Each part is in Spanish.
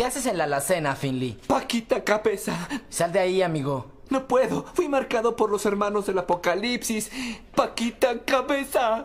¿Qué haces en la alacena, Finley? Paquita Cabeza. Sal de ahí, amigo. No puedo. Fui marcado por los hermanos del apocalipsis. Paquita Cabeza.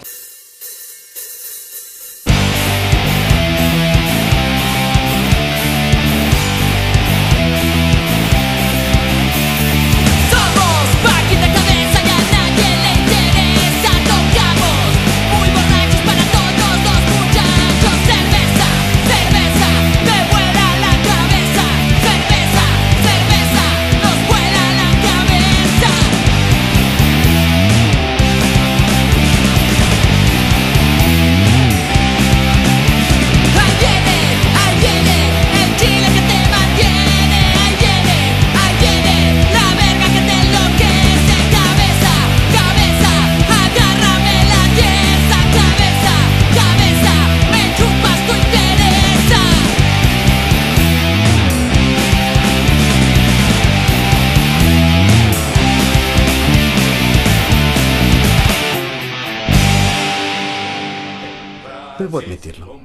Debo admitirlo.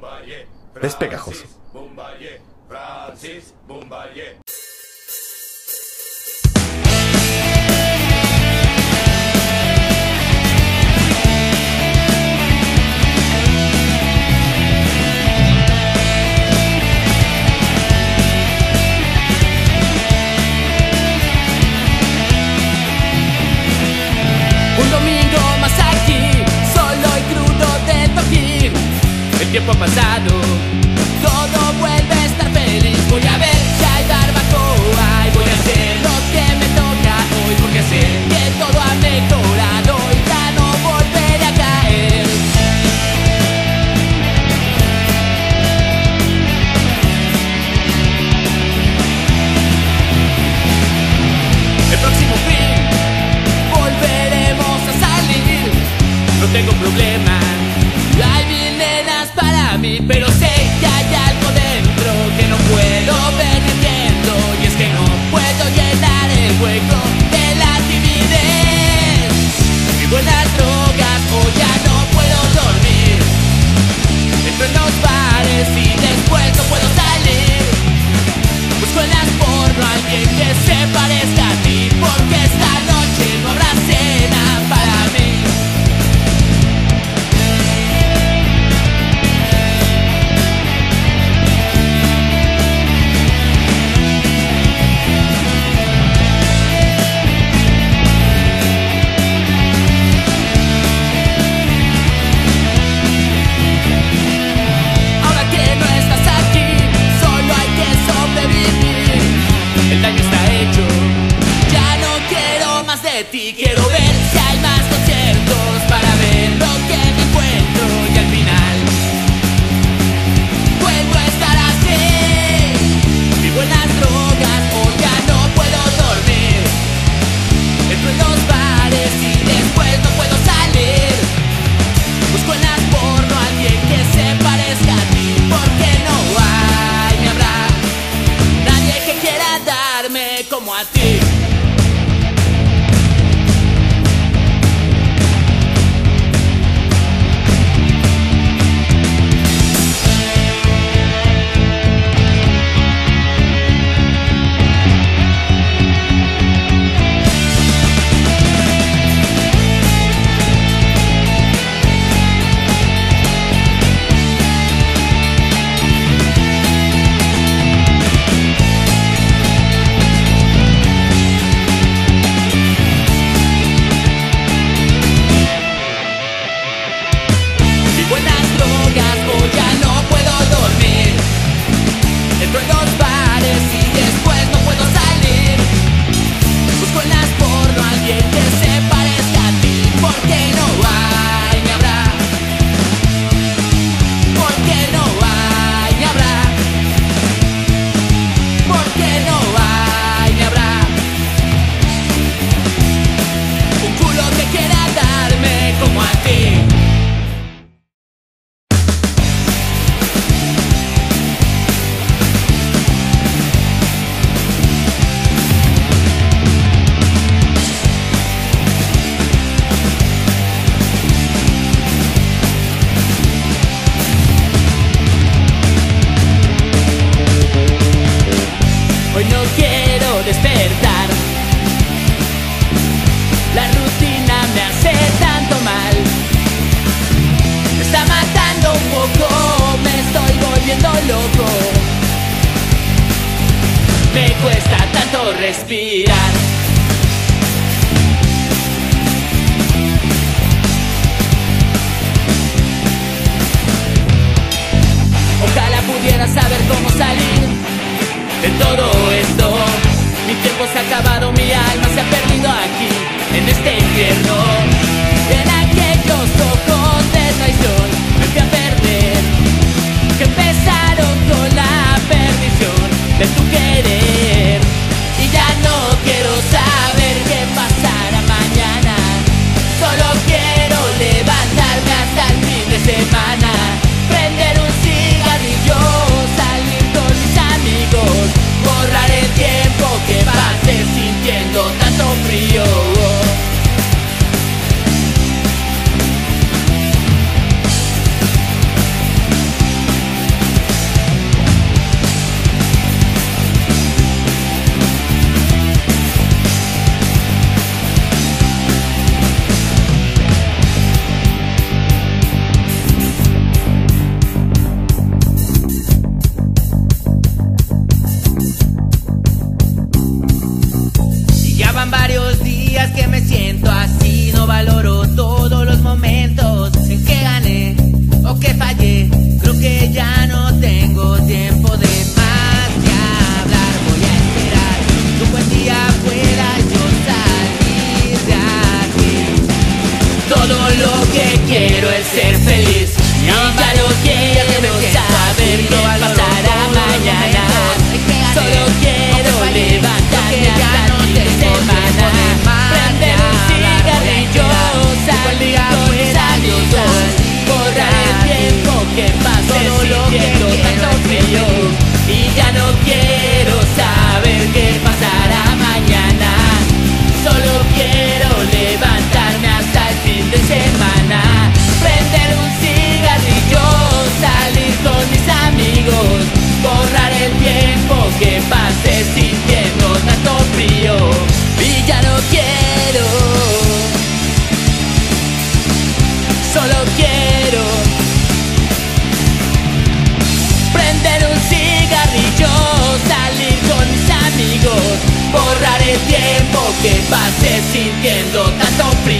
Es pegajoso. El tiempo ha pasado, todo vuelve a estar feliz. Voy a ver si hay barbacoa y voy a hacer lo que me toca hoy, porque sé que todo ha mejorado y ya no volveré a caer. El próximo fin volveremos a salir. No tengo problema. Hay mil nenas para mí, pero sé que hay algo dentro que no puedo ver ni entiendo, y es que no puedo llenar el hueco de la timidez. Vivo en las drogas o ya no puedo dormir, entro en los bares y después no puedo salir. Busco en las porno a alguien que se parezca a ti, porque esta noche no habrá cena para mí. Quiero ver si hay más conciertos para ver lo que me encuentro, y al final vuelvo a estar así. Vivo en las drogas o ya no puedo dormir, entro en los bares y después no puedo salir. Busco en las porno a alguien que se parezca a ti, porque no hay ni habrá nadie que quiera darme como a ti. cuesta tanto respirar. Ojalá pudiera saber cómo salir de todo esto. Mi tiempo se ha acabado, mi alma se ha perdido aquí, en este infierno. En aquellos ojos de traición me fui a perder, que empezaron con la perdición de tu querer. Y ya no quiero saber qué pasará mañana, solo quiero levantarme hasta el fin de semana, prender un cigarrillo, salir con mis amigos, borrar el tiempo que pasé sintiendo tanto frío. Para no volver.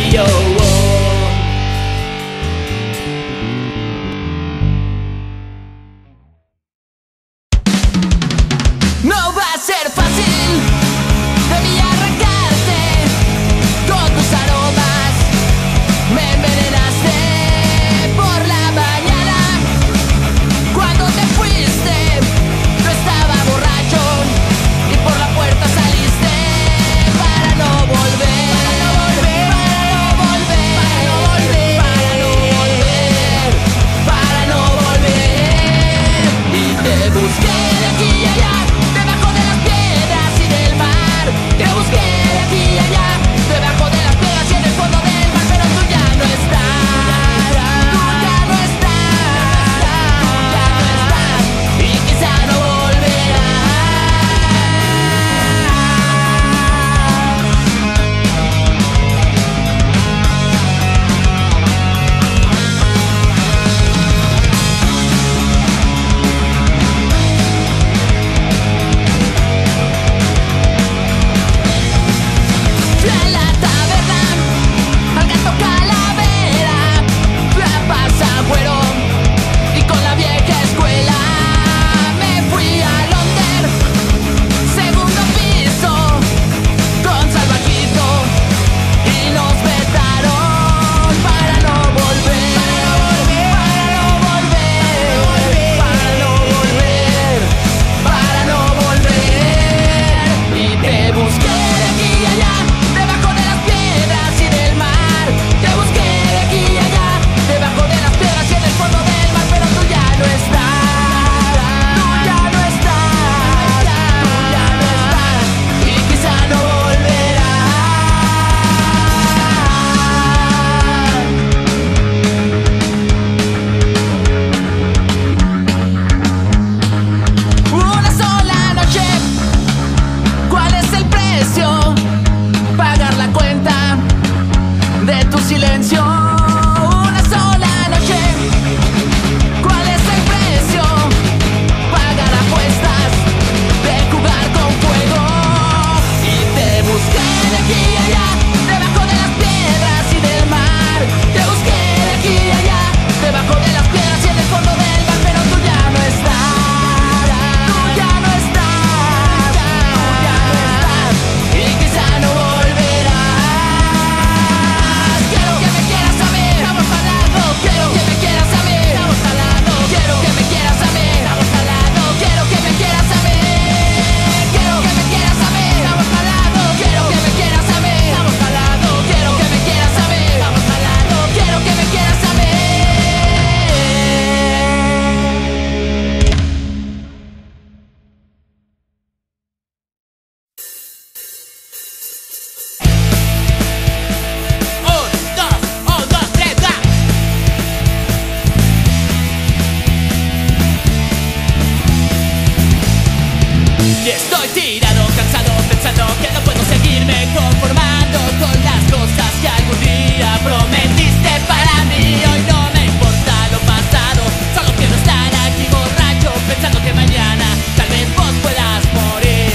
Y estoy tirado, cansado, pensando que no puedo seguirme conformando con las cosas que algún día prometiste para mí. Hoy no me importa lo pasado, solo quiero estar aquí borracho, pensando que mañana tal vez vos puedas morir.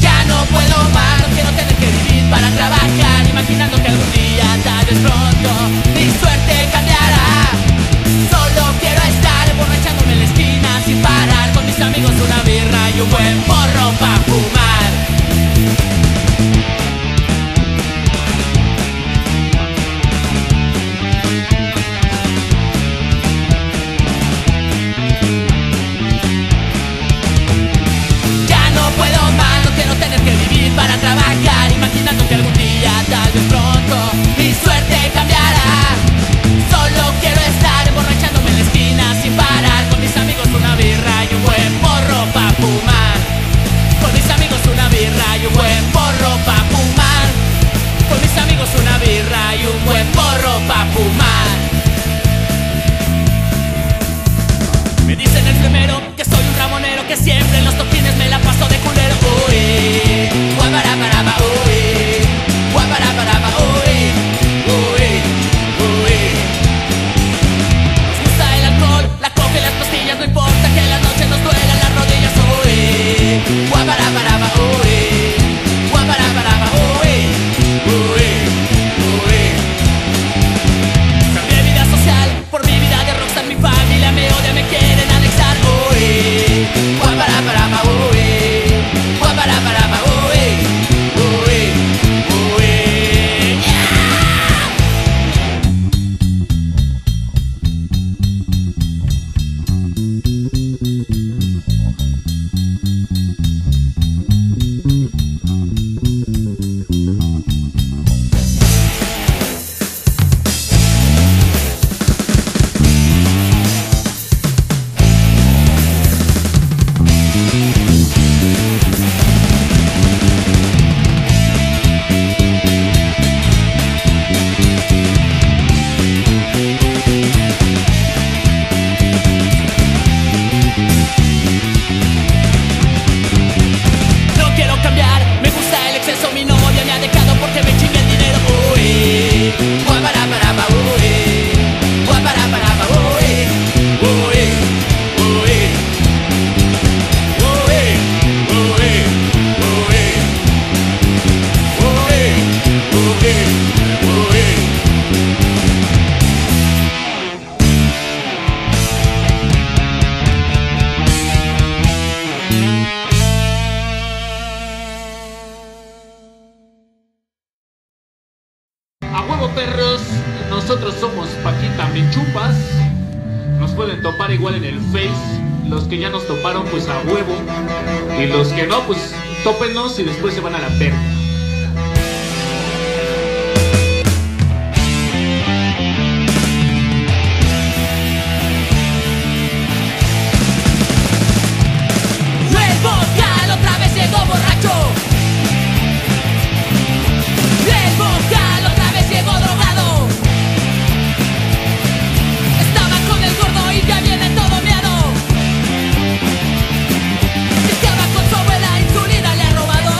Ya no puedo más, no quiero tener que vivir para trabajar, imaginando que algún día, tal vez pronto, mi suerte cambiará. Solo quiero estar emborrachándome en la esquina sin parar, con mis amigos una vida y un buen porro pa' fumar. Ya no puedo más, no quiero tener que vivir para trabajar, imaginando que algún día, tal vez pronto, mi suerte cambiará. Solo quiero estar emborrachándome en la esquina sin parar, con mis amigos una birra y un buen porro pa' fumar. Con mis amigos una birra y un buen porro pa' fumar. Con mis amigos una birra y un buen porro pa' fumar. Me dicen el primero que soy un ramonero, que siempre en los toquines me la paso de culero. Uy, guabarabaraba, uy, guabarabaraba, uy, uy, uy. Nos gusta el alcohol, la coca y las pastillas, no importa que la noche nos duela las rodillas. Uy, guabarabaraba, uy, guabarabaraba, uy, uy, uy. Cambié vida social por mi vida de rockstar, mi familia me odia, me quieren anexar. Uy, guabarabaraba, uy, guabarabaraba, uy, uy, uy. Tópenos y después se van a la perra. No es vocal, otra vez llegó borracho. No es vocal, otra vez llegó drogado. Estaba con el gordo y ya viene todo miado. Estaba con su abuela y su vida le ha robado.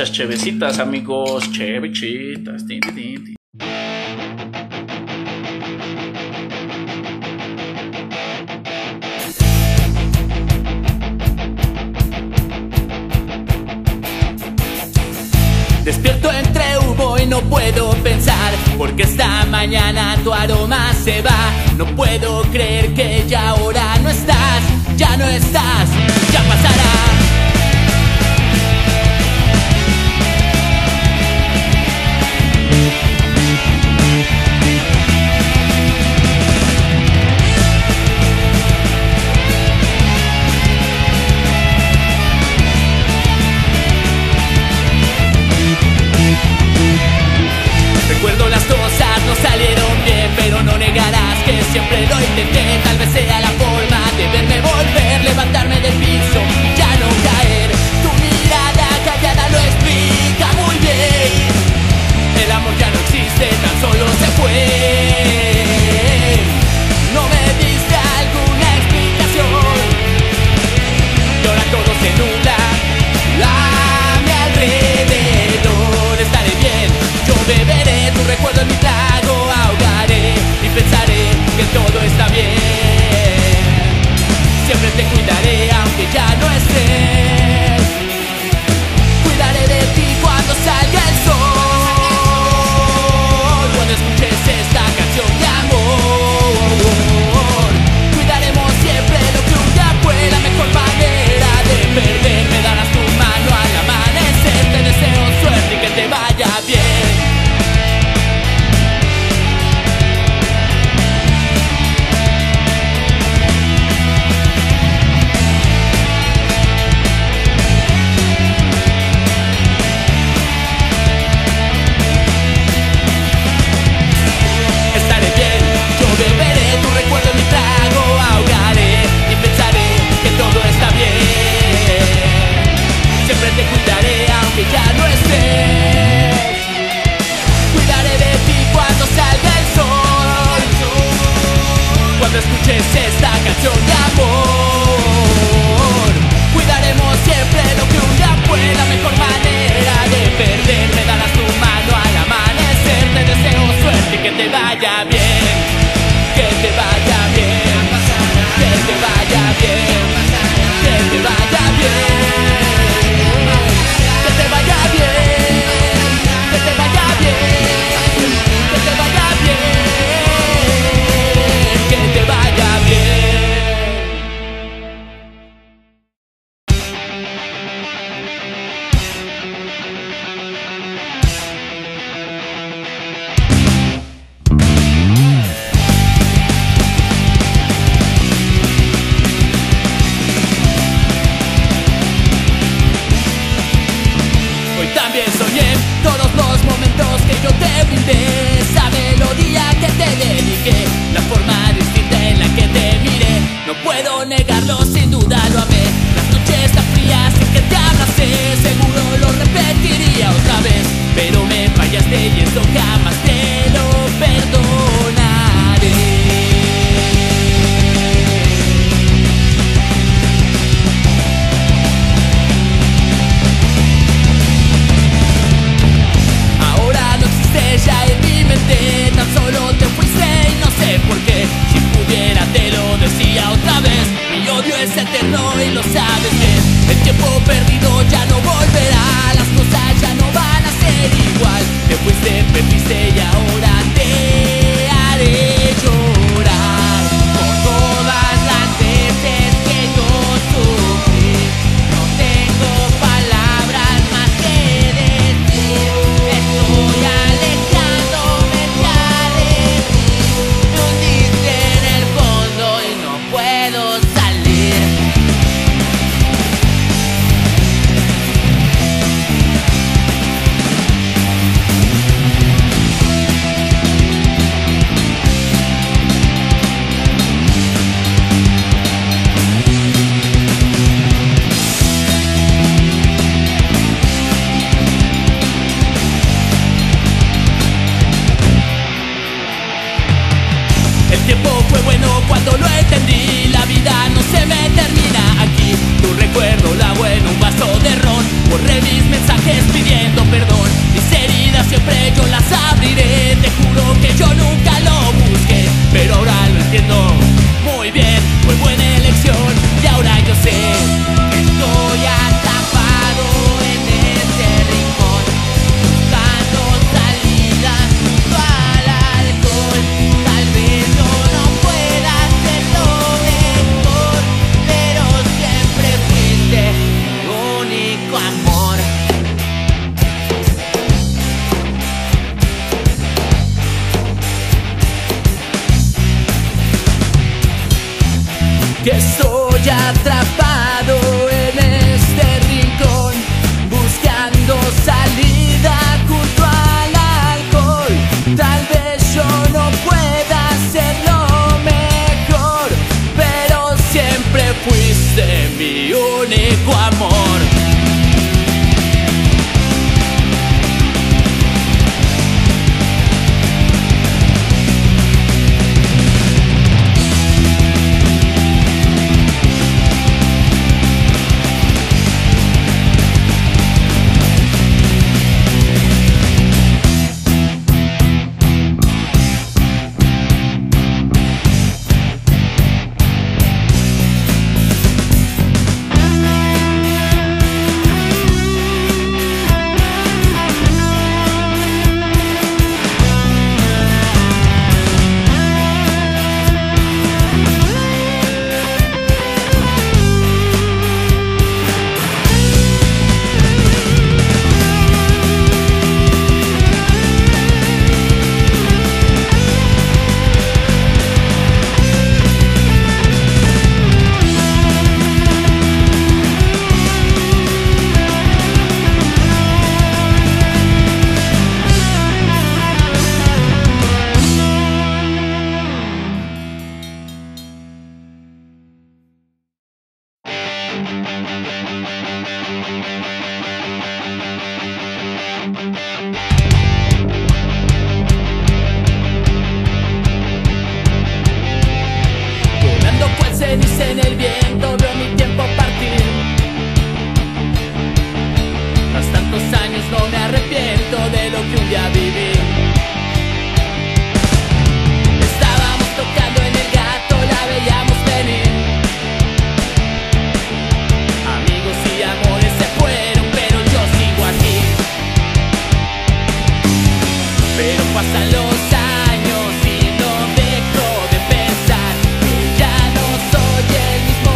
muchas chevecitas, amigos. Chevechitas. Tin, tin, tin. Despierto entre humo y no puedo pensar, porque esta mañana tu aroma se va. No puedo creer que ya ahora no estás, ya no estás, ya pasará. Siempre lo intenté, tal vez sea la forma de verme volver, levantarme del piso, ya no caer. Tu mirada callada lo explica muy bien. El amor ya no existe, tan solo se fue. No me diste alguna explicación y ahora todo se nubla a mi alrededor. Estaré bien, yo beberé tu recuerdo en mi trago, ahogaré y pensaré que todo está bien. Siempre te cuidaré aunque ya no estés. Cuidaré de ti cuando salga el sol, cuando escuches esta canción de amor. Cuidaremos siempre lo que un día fue. La mejor manera de perder, me darás tu mano al amanecer. Te deseo suerte y que te vaya bien. pidiendo perdón. Mis heridas siempre yo las abriré. Te juro que yo nunca lo busqué, pero ahora lo entiendo muy bien. Fue buena elección y ahora yo sé que estoy atrapado en este rincón, buscando salida para el alcohol. Tal vez yo no pueda hacerlo mejor, pero siempre fuiste mi único amor. Que estoy atrapado en este rincón, buscando salida junto al alcohol. Tal vez yo no pueda hacerlo mejor, pero siempre fuiste mi único amor. En el viento veo mi tiempo partir. Tras tantos años no me arrepiento de lo que un día viví. Estábamos tocando en el gato, la veíamos venir. Amigos y amores se fueron, pero yo sigo aquí. Pero pasan los años. Yo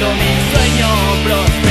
viendo mi sueño prosperar.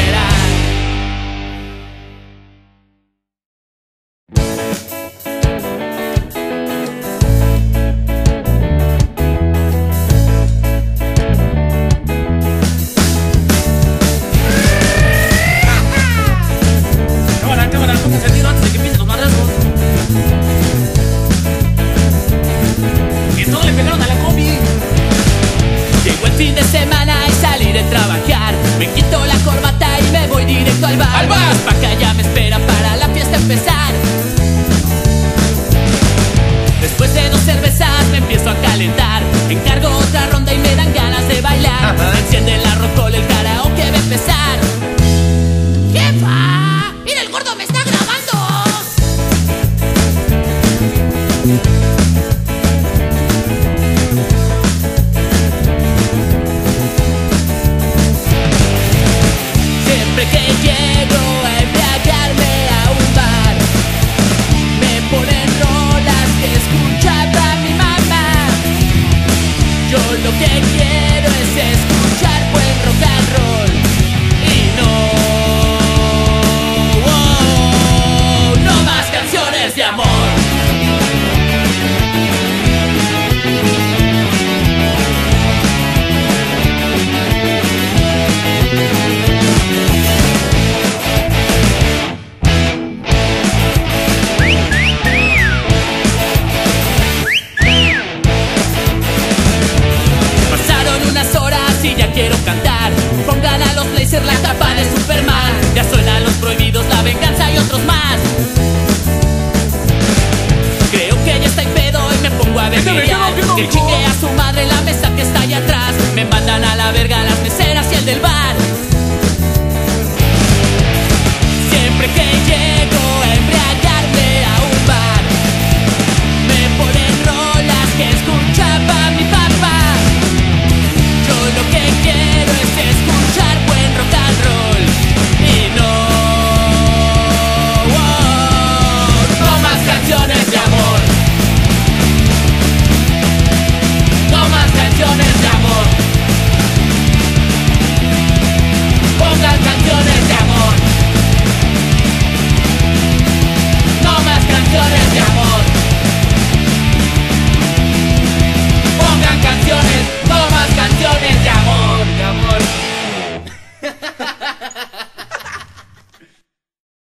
¡Canciones de amor!